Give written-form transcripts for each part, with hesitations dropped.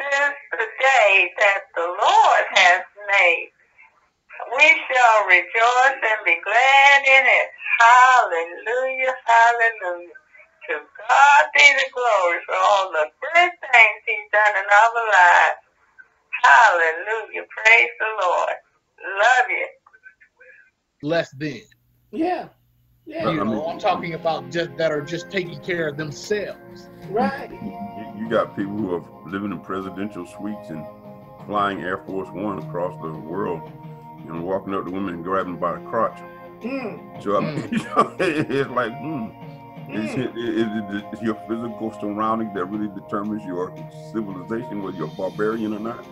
is the day that the Lord has made. We shall rejoice and be glad in it. Hallelujah, hallelujah. To God be the glory for all the good things he's done in our lives. Hallelujah, praise the Lord. Love you. Less than. Yeah. Yeah. You know, I'm talking about just that are just taking care of themselves. Right. You got people who are living in presidential suites and flying Air Force One across the world and walking up to women and grabbing them by the crotch. Mm. So I mean, you know, it's like, It's your physical surrounding that really determines your civilization, whether you're a barbarian or not.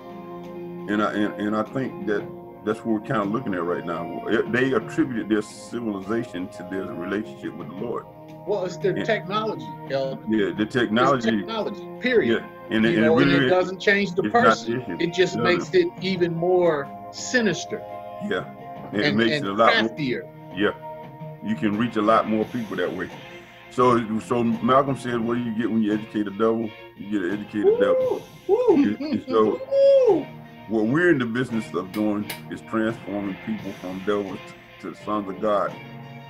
And I think that that's what we're kind of looking at right now. They attributed their civilization to their relationship with the Lord. Well, it's their technology, y'all. Yeah, the technology. It's technology, period. Yeah. And it really doesn't change the person. It just makes it even more sinister. Yeah, it makes it a lot craftier. Yeah, you can reach a lot more people that way. So Malcolm said, what do you get when you educate a devil? You get an educated devil. And so what we're in the business of doing is transforming people from devils to sons of God.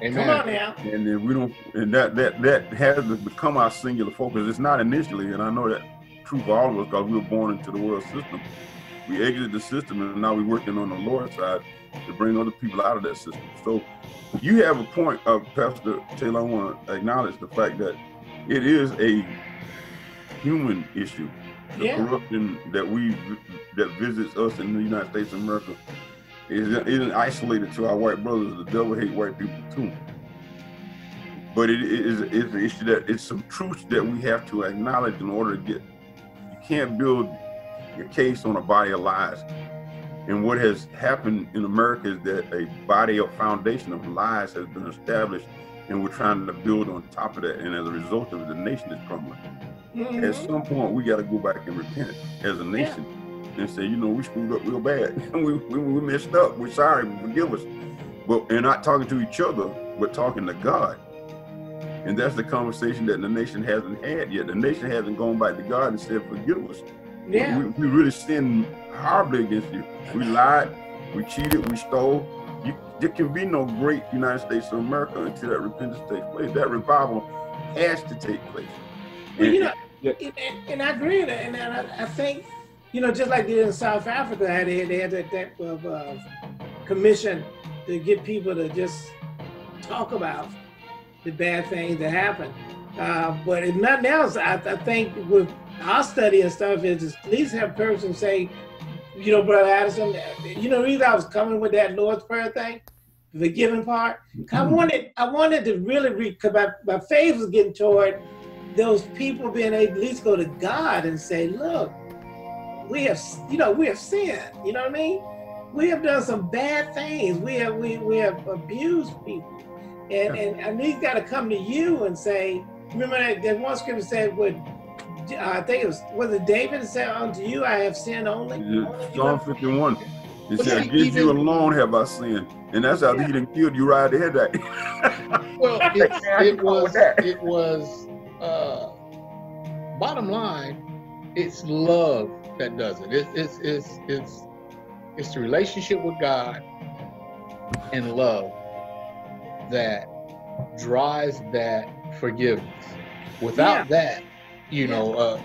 Amen. Come on now. And then we don't, and that has to become our singular focus. It's not initially, and I know that true for all of us, because we were born into the world system. We exited the system, and now we're working on the Lord's side to bring other people out of that system. So you have a point, Pastor Taylor. I want to acknowledge the fact that it is a human issue. The corruption that visits us in the United States of America isn't isolated to our white brothers. The devil hate white people too. But it's an issue that it's some truths that we have to acknowledge in order to get. You can't build your case on a body of lies. And what has happened in America is that a body of foundation of lies has been established, and we're trying to build on top of that. And as a result of it, the nation is crumbling. Mm-hmm. At some point, we got to go back and repent as a nation and say, you know, we screwed up real bad. we messed up. We're sorry. Forgive us. But and not talking to each other, but talking to God. And that's the conversation that the nation hasn't had yet. The nation hasn't gone back to God and said, forgive us. Yeah. We really sinned horribly against you. We lied, we cheated, we stole. There can be no great United States of America until that repentance takes place. That revival has to take place. Well, you know, and I agree with that. And I think, you know, just like they did in South Africa, how they had that type of commission to get people to just talk about the bad things that happened. But if nothing else, I think with our study and stuff is at least have persons say, you know, Brother Addison, you know, the reason I was coming with that Lord's Prayer thing, the forgiving part, I wanted to really read, because my faith was getting toward those people being able to at least go to God and say, look, we have, you know, we have sinned, you know what I mean? We have done some bad things. We have abused people. And they've got to come to you and say, remember that one scripture said, I think it was David that said unto you, I have sinned only. Psalm 51. It said, against you alone have I sinned. And that's how he done killed you right ahead that. Well, it was bottom line, it's love that does it. It's the relationship with God and love that drives that forgiveness. Without that, you know,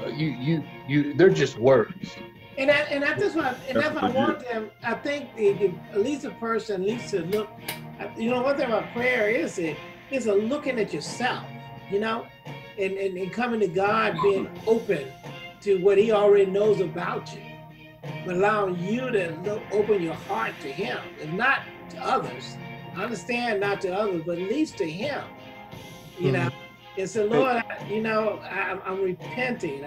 they're just words. And I just want, and if I want them, I think at least a person needs to look. You know, one thing about prayer is it's a looking at yourself, you know, and coming to God, being open to what He already knows about you, but allowing you to open your heart to Him, and not to others. I understand not to others, but at least to Him, you know. And so, Lord, I'm repenting.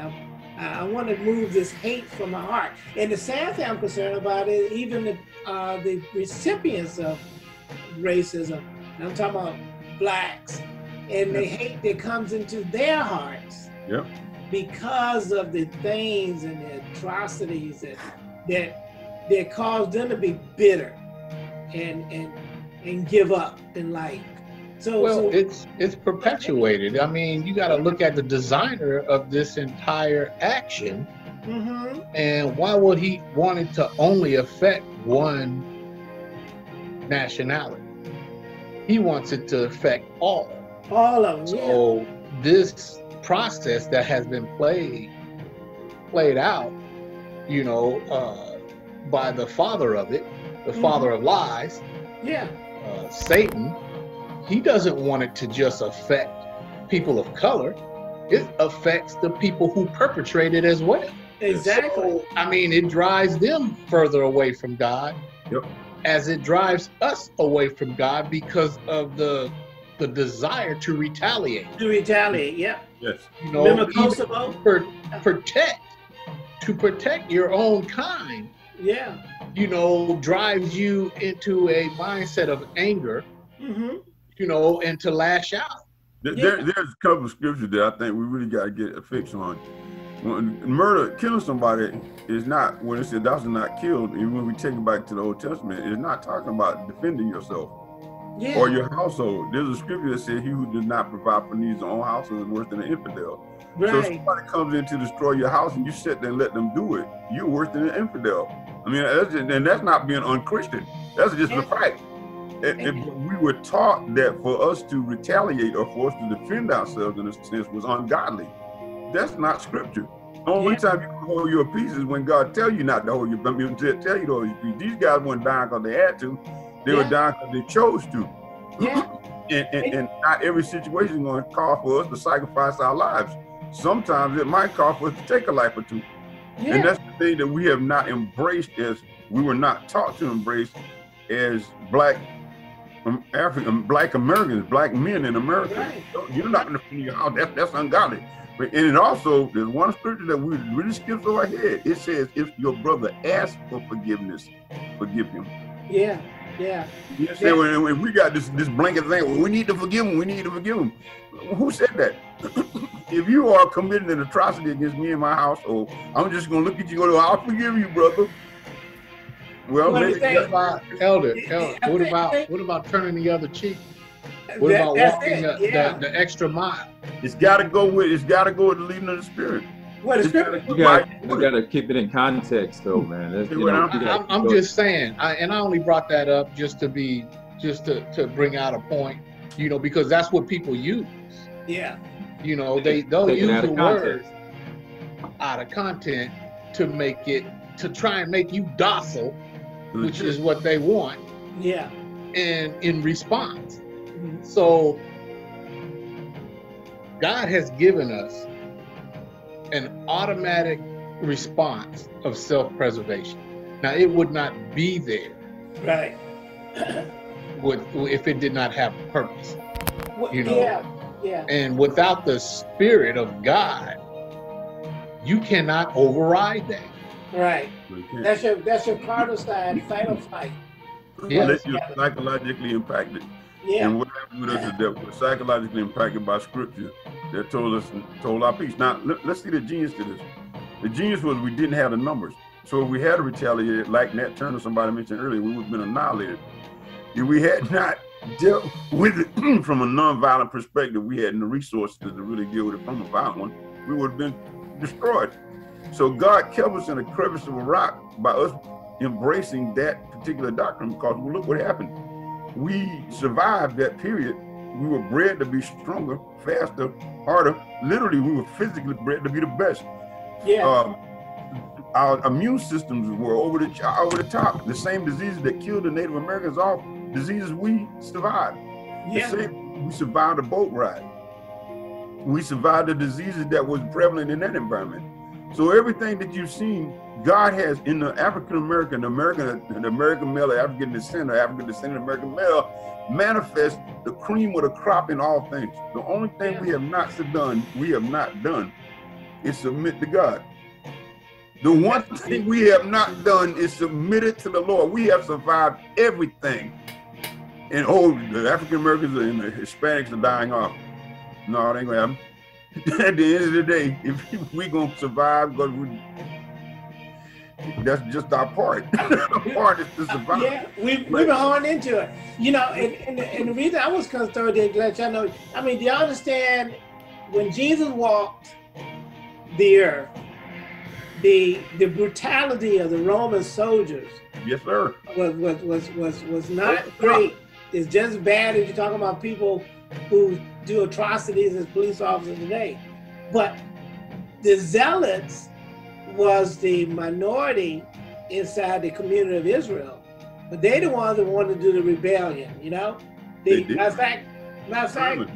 I want to move this hate from my heart. And the sad thing I'm concerned about is even the recipients of racism, and I'm talking about blacks, and the hate that comes into their hearts because of the things and the atrocities that caused them to be bitter and give up in life. So it's perpetuated. I mean, you got to look at the designer of this entire action Mm-hmm. And why would he want it to only affect one nationality? He wants it to affect all. All of them. So this process that has been played out, you know, by the father of it, the father of lies, Satan, he doesn't want it to just affect people of color. It affects the people who perpetrate it as well. Exactly. So, I mean, it drives them further away from God, as it drives us away from God because of the desire to retaliate. To retaliate, you know, remember Kosovo? To protect your own kind, you know, drives you into a mindset of anger, you know, and to lash out. There's a couple of scriptures that I think we really got to get a fix on. When murder, killing somebody is not, when it says thou shalt not kill, even when we take it back to the Old Testament, it's not talking about defending yourself or your household. There's a scripture that says he who does not provide for needs his own household is worse than an infidel. So if somebody comes in to destroy your house and you sit there and let them do it, you're worse than an infidel. I mean, that's just, and that's not being un-Christian. That's just the fact. If we were taught that for us to retaliate or for us to defend ourselves in a sense was ungodly. That's not scripture. The only time you can hold your peace is when God tells you not to hold your peace. Tell you to hold your peace. These guys weren't dying because they had to. They were dying because they chose to. And not every situation is going to call for us to sacrifice our lives. Sometimes it might call for us to take a life or two. And that's the thing that we have not embraced, as we were not taught to embrace as Black African, Black Americans, Black men in America. You're not going to figure out that, that's ungodly. And also, there's one scripture that we really skipped over our head. It says, if your brother asks for forgiveness, forgive him. Well, if we got this blanket thing, well, we need to forgive him, we need to forgive him. Who said that? If you are committing an atrocity against me and my household, I'm just going to look at you and go, I'll forgive you, brother. Well, Elder, what about turning the other cheek? What about walking the extra mile? It's got to go with the leading of the Spirit. You got to keep it in context, though, man. I'm just saying, and I only brought that up just to bring out a point, you know, because that's what people use. You know, they'll use the word out of content to try and make you docile, which is what they want. And in response, so God has given us an automatic response of self-preservation. Now, it would not be there, if it did not have a purpose, you know. And without the Spirit of God, you cannot override that. That's your cardinal sign, fight or flight. Unless you're psychologically impacted. And what happened with us is that we're psychologically impacted by scripture that told our peace. Now, let's see the genius to this. The genius was we didn't have the numbers. So if we had retaliated, like Nat Turner, somebody mentioned earlier, we would have been annihilated. If we had not dealt with it from a nonviolent perspective, we had no resources to really deal with it from a violent one, we would have been destroyed. So God kept us in a crevice of a rock by us embracing that particular doctrine, because look what happened. We survived that period. We were bred to be stronger, faster, harder. Literally, we were physically bred to be the best. Our immune systems were over the top. The same diseases that killed the Native Americans off, diseases we survived. We survived a boat ride. We survived the diseases that was prevalent in that environment. So everything that you've seen, God has in the African American male, African descendant American male, manifest the cream of the crop in all things. The only thing we have not done is submit to God. The one thing we have not done is submitted to the Lord. We have survived everything. And the African Americans and the Hispanics are dying off. No, it ain't gonna happen. At the end of the day, if we're going to survive, that's just our part. Our part is to survive. We've been horned into it. You know, and the reason I was concerned, to let y'all know, I mean, do y'all understand when Jesus walked the earth, the brutality of the Roman soldiers. Yes, sir. Was not great. It's just as bad as you're talking about people who do atrocities as police officers today. But the zealots was the minority inside the community of Israel, but they the ones that wanted to do the rebellion. You know, matter of fact,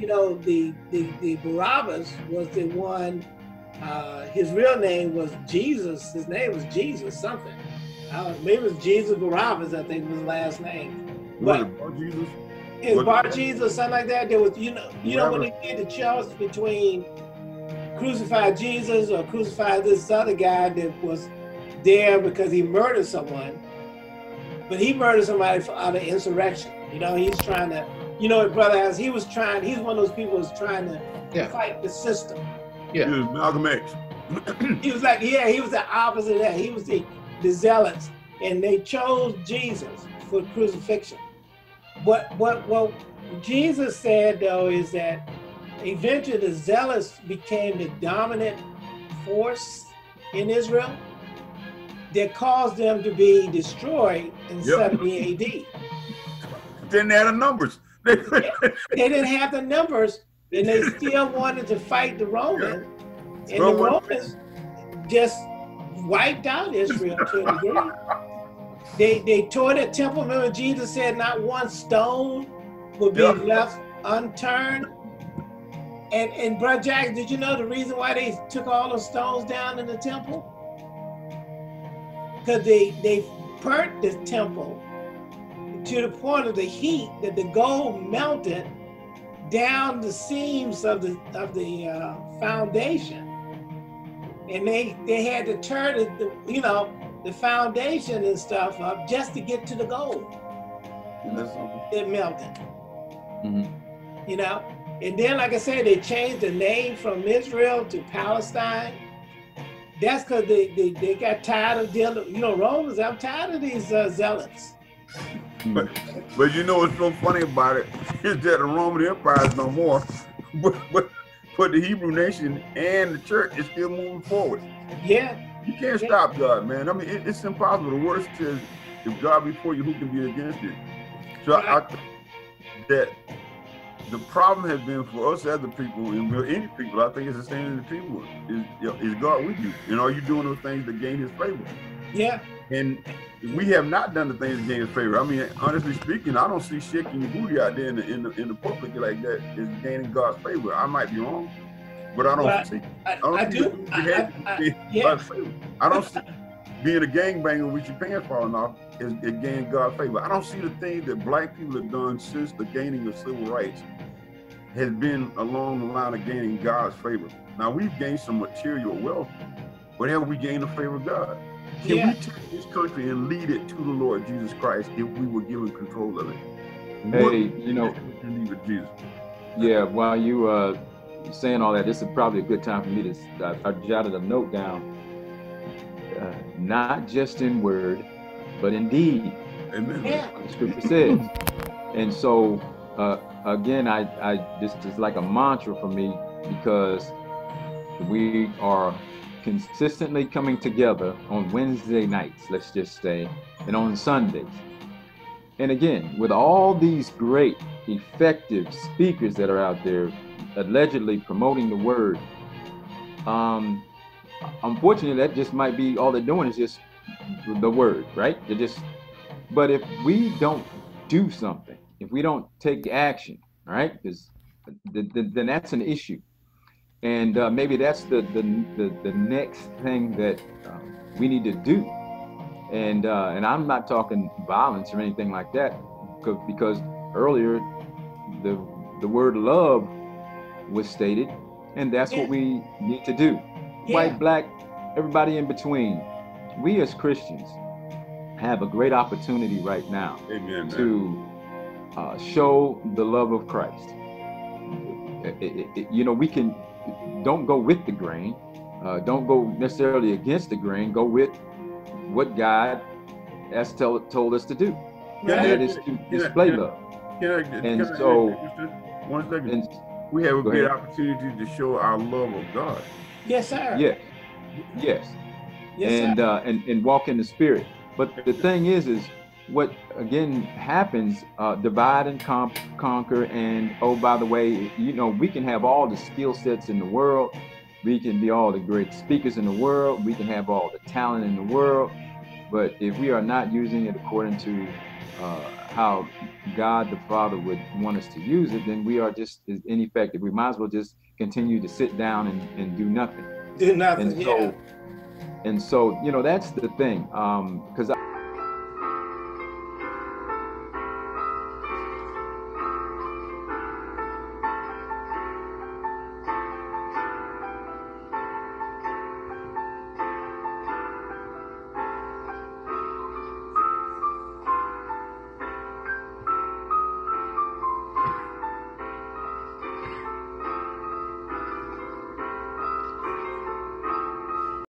you know, the Barabbas was the one. His real name was Jesus. His name was Jesus something. Maybe it was Jesus Barabbas, I think was his last name. But it Bar Jesus? It was Bar Jesus, something like that. There was, you know, when they did the choice between crucify Jesus or crucify this other guy that was there because he murdered someone, but he murdered somebody out of insurrection. You know, he's trying to, you know, brother, as he was trying, he's one of those people who's trying to fight the system. Yeah. He was Malcolm X. He was like, yeah, he was the opposite of that. He was the zealots, and they chose Jesus for crucifixion. What Jesus said, though, is that eventually the zealots became the dominant force in Israel that caused them to be destroyed in 70 AD. Didn't have the numbers. They didn't have the numbers. And they still wanted to fight the Romans, and the Romans just wiped out Israel to a degree. They tore the temple. Remember, Jesus said not one stone would be left unturned. And Brother Jackson, did you know the reason why they took all the stones down in the temple? Because they burnt the temple to the point of the heat that the gold melted down the seams of the foundation, and they had to turn the foundation and stuff up just to get to the gold. It melted, you know. And then, like I said, they changed the name from Israel to Palestine. That's because they got tired of dealing. You know, Romans, I'm tired of these zealots. But you know what's so funny about it is that the Roman Empire is no more, but the Hebrew nation and the church is still moving forward. Yeah, you can't stop God, man. I mean, it's impossible. The worst is if God be for you, who can be against you? So I think that the problem has been for us as the people, and any people, I think it's the same in the people. Is God with you? And are you doing those things to gain His favor? Yeah. And we have not done the things that gain His favor. I mean, honestly speaking, I don't see shaking your booty out there in the public like that is gaining God's favor. I might be wrong, but I don't see. I don't see being a gangbanger with your pants falling off is gaining God's favor. I don't see the thing that black people have done since the gaining of civil rights has been along the line of gaining God's favor. Now we've gained some material wealth, but have we gained the favor of God? Can we take this country and lead it to the Lord Jesus Christ if we were given control of it? Yeah, while you saying all that, this is probably a good time for me to, I jotted a note down, not just in word, but in deed. Amen. Yeah. The scripture says. And so, again, this is like a mantra for me because we are consistently coming together on Wednesday nights, let's just say, and on Sundays. And again, with all these great, effective speakers that are out there allegedly promoting the word, unfortunately, that just might be all they're doing is just the word, right? They're just, but if we don't do something, if we don't take action, right, because then that's an issue. And maybe that's the next thing that we need to do. And I'm not talking violence or anything like that, because earlier the word love was stated, and that's what we need to do. Yeah. White, black, everybody in between. We as Christians have a great opportunity right now to show the love of Christ. You know, we can. Don't go with the grain. Don't go necessarily against the grain. Go with what God has told us to do. Yeah, that is to display love. One second. We have a great opportunity to show our love of God. Yes, sir. Yes. Yes. and walk in the Spirit. But the thing is what again happens, divide and conquer. And oh, by the way, you know, we can have all the skill sets in the world. We can be all the great speakers in the world. We can have all the talent in the world. But if we are not using it according to how God the Father would want us to use it, then we are just ineffective. We might as well just continue to sit down and do nothing. Do nothing. And so, you know, that's the thing. Because